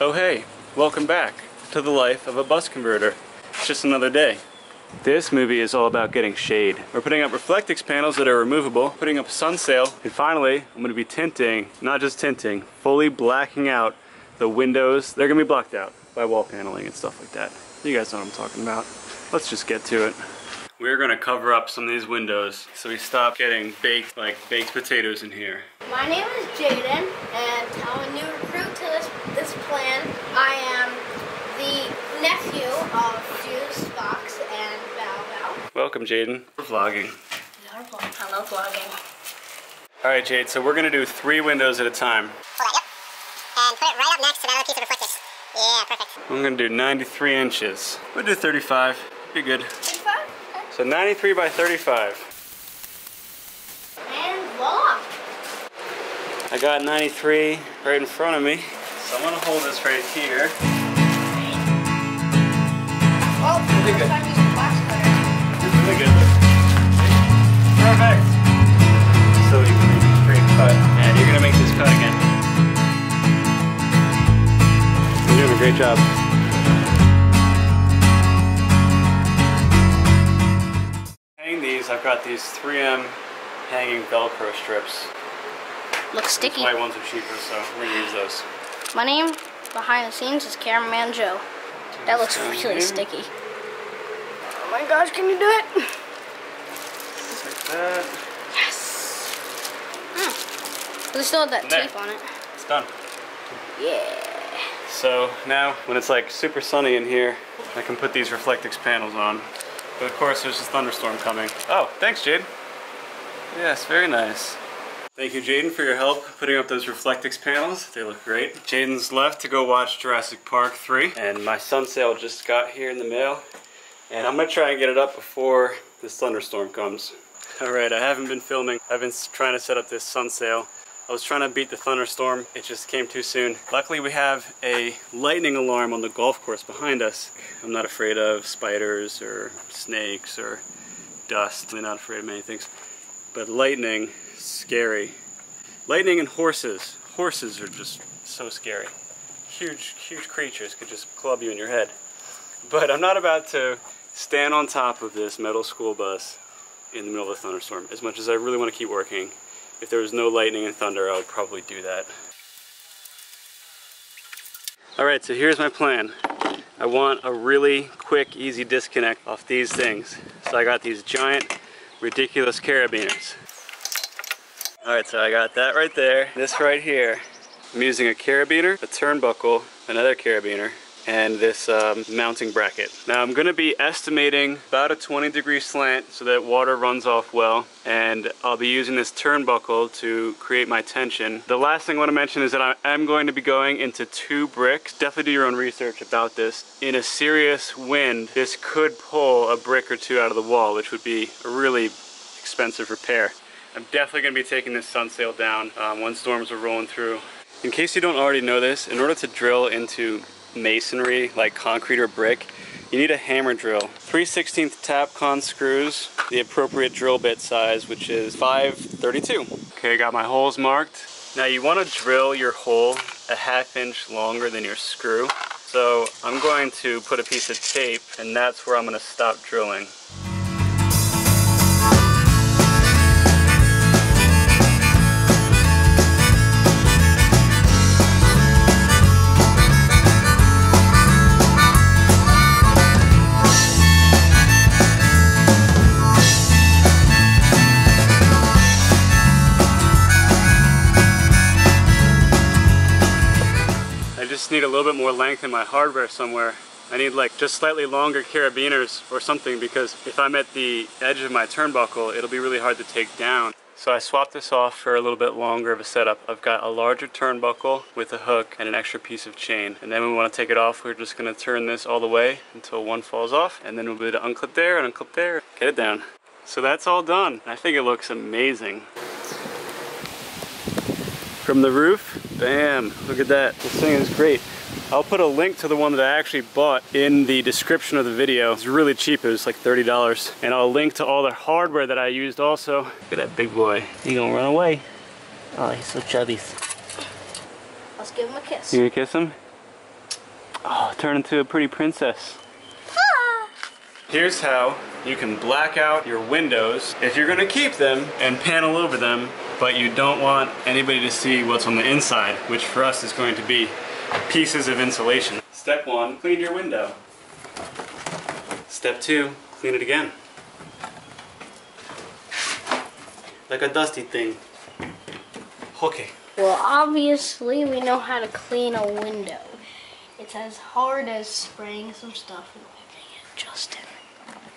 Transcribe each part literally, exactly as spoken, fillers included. Oh hey, welcome back to the life of a bus converter. It's just another day. This movie is all about getting shade. We're putting up Reflectix panels that are removable, putting up a sun sail, and finally I'm going to be tinting, not just tinting, fully blacking out the windows. They're going to be blacked out by wall paneling and stuff like that. You guys know what I'm talking about. Let's just get to it. We're going to cover up some of these windows so we stop getting baked like baked potatoes in here. My name is Jaden, and I'm a new recruit to this, this plan. I am the nephew of Zeus, Fox, and Bow Bow. Welcome, Jaden. We're vlogging. We are vlogging. Hello, vlogging. All right, Jade, so we're going to do three windows at a time. Hold that, yep. And put it right up next to that other piece of reflectors. Yeah, perfect. I'm going to do ninety-three inches. We'll do thirty-five. Be good. So ninety-three by thirty-five. And voila! I got ninety-three right in front of me. So I'm gonna hold this right here. Oh, really good. Really good. Perfect. So you can make a straight cut, and you're gonna make this cut again. You're doing a great job. I've got these three M hanging Velcro strips. Looks sticky. White ones are cheaper, so we're gonna use those. My name behind the scenes is Cameraman Joe. That looks really sticky. Oh my gosh, can you do it? Just like that. Yes. Mm. We still have that tape on it. It's done. Yeah. So now, when it's like super sunny in here, I can put these Reflectix panels on. But of course, there's a thunderstorm coming. Oh, thanks, Jade. Yes, very nice. Thank you, Jaden, for your help putting up those Reflectix panels. They look great. Jaden's left to go watch Jurassic Park three. And my sun sail just got here in the mail. And I'm gonna try and get it up before this thunderstorm comes. All right, I haven't been filming. I've been trying to set up this sun sail. I was trying to beat the thunderstorm. It just came too soon. Luckily, we have a lightning alarm on the golf course behind us. I'm not afraid of spiders or snakes or dust. I'm not afraid of many things. But lightning, scary. Lightning and horses. Horses are just so scary. Huge, huge creatures could just club you in your head. But I'm not about to stand on top of this metal school bus in the middle of a thunderstorm, as much as I really want to keep working. If there was no lightning and thunder, I would probably do that. All right, so here's my plan. I want a really quick, easy disconnect off these things. So I got these giant, ridiculous carabiners. All right, so I got that right there. This right here. I'm using a carabiner, a turnbuckle, another carabiner, and this um, mounting bracket. Now I'm gonna be estimating about a twenty degree slant so that water runs off well, and I'll be using this turnbuckle to create my tension. The last thing I wanna mention is that I am going to be going into two bricks. Definitely do your own research about this. In a serious wind, this could pull a brick or two out of the wall, which would be a really expensive repair. I'm definitely gonna be taking this sun sail down um, when storms are rolling through. In case you don't already know this, in order to drill into masonry, like concrete or brick, you need a hammer drill. three sixteenths Tapcon screws, the appropriate drill bit size, which is five thirty-two. Okay, I got my holes marked. Now you want to drill your hole a half inch longer than your screw. So I'm going to put a piece of tape, and that's where I'm going to stop drilling. Need a little bit more length in my hardware somewhere. I need like just slightly longer carabiners or something, because if I'm at the edge of my turnbuckle, it'll be really hard to take down. So I swapped this off for a little bit longer of a setup. I've got a larger turnbuckle with a hook and an extra piece of chain. And then when we want to take it off, we're just going to turn this all the way until one falls off, and then we'll be able to unclip there and unclip there, get it down. So that's all done. I think it looks amazing. From the roof, bam, look at that. This thing is great. I'll put a link to the one that I actually bought in the description of the video. It's really cheap, it was like thirty dollars. And I'll link to all the hardware that I used also. Look at that big boy. He gonna run away. Oh, he's so chubby. Let's give him a kiss. You gonna kiss him? Oh, turn into a pretty princess. Ah. Here's how you can black out your windows if you're gonna keep them and panel over them, but you don't want anybody to see what's on the inside, which for us is going to be pieces of insulation. Step one, clean your window. Step two, clean it again. Like a dusty thing. Okay. Well, obviously we know how to clean a window. It's as hard as spraying some stuff and wiping it. Justin,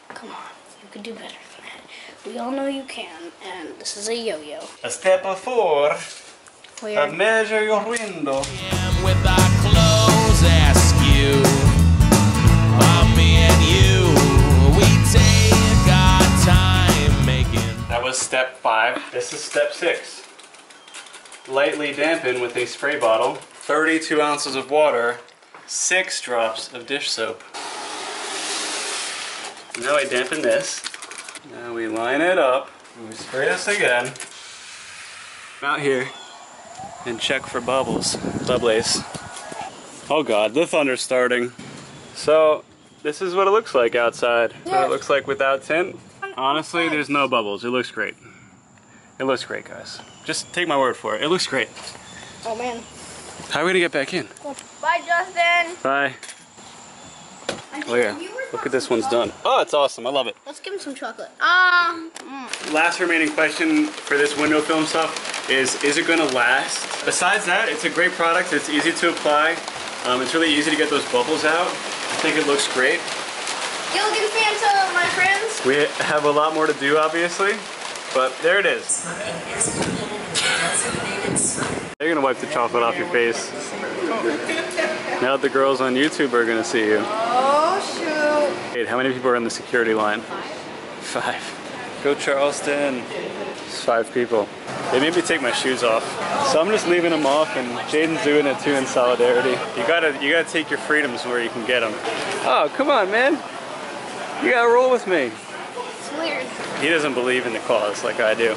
come on, you can do better than that. We all know you can, and this is a yo-yo. A step of four, uh, measure your window. With our clothes askew, mommy and you, we take our time making. That was step five. This is step six. Lightly dampen with a spray bottle, thirty-two ounces of water, six drops of dish soap. Now I dampen this. Now we line it up. We spray this again. Come out here and check for bubbles, bubbles. Oh God, the thunder's starting. So this is what it looks like outside. Yes. What it looks like without tint. Honestly, there's no bubbles. It looks great. It looks great, guys. Just take my word for it. It looks great. Oh man. How are we gonna get back in? Bye, Justin. Bye. Oh yeah. Look at this one's done. Oh, it's awesome. I love it. Let's give him some chocolate. Um. Mm. Last remaining question for this window film stuff is: is it gonna last? Besides that, it's a great product. It's easy to apply. Um, it's really easy to get those bubbles out. I think it looks great. Gilligan fans, uh, my friends. We have a lot more to do, obviously, but there it is. They're gonna wipe the chocolate off your face. Now that the girls on YouTube are gonna see you. Oh shoot! Wait, how many people are in the security line? Five. Five. Go Charleston. It's five people. They made me take my shoes off, so I'm just leaving them off, and Jaden's doing it too in solidarity. You gotta, you gotta take your freedoms where you can get them. Oh come on, man! You gotta roll with me. It's weird. He doesn't believe in the cause like I do.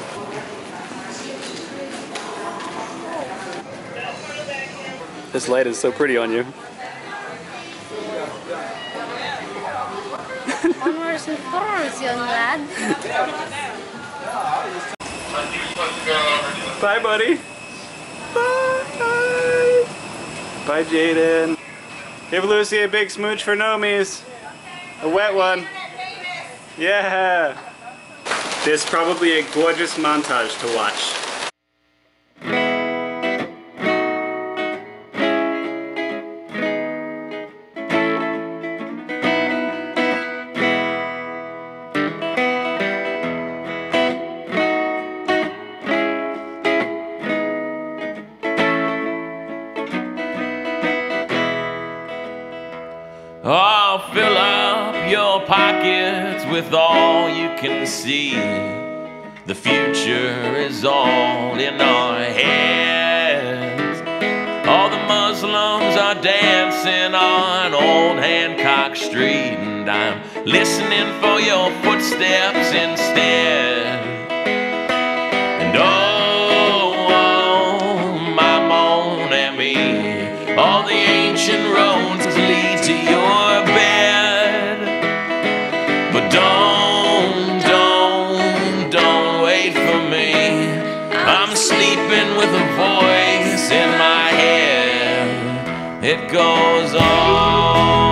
This light is so pretty on you. Onwards and forwards, young lad. Bye, buddy. Bye. Bye, Jaden. Give Lucy a big smooch for Nomies. A wet one. Yeah. This is probably a gorgeous montage to watch. With all you can see, the future is all in our hands. All the Muslims are dancing on Old Hancock Street, and I'm listening for your footsteps instead. And oh, oh my mon ami, all the ancient roads lead to your bed. Don't, don't, don't wait for me. I'm sleeping with a voice in my head. It goes on.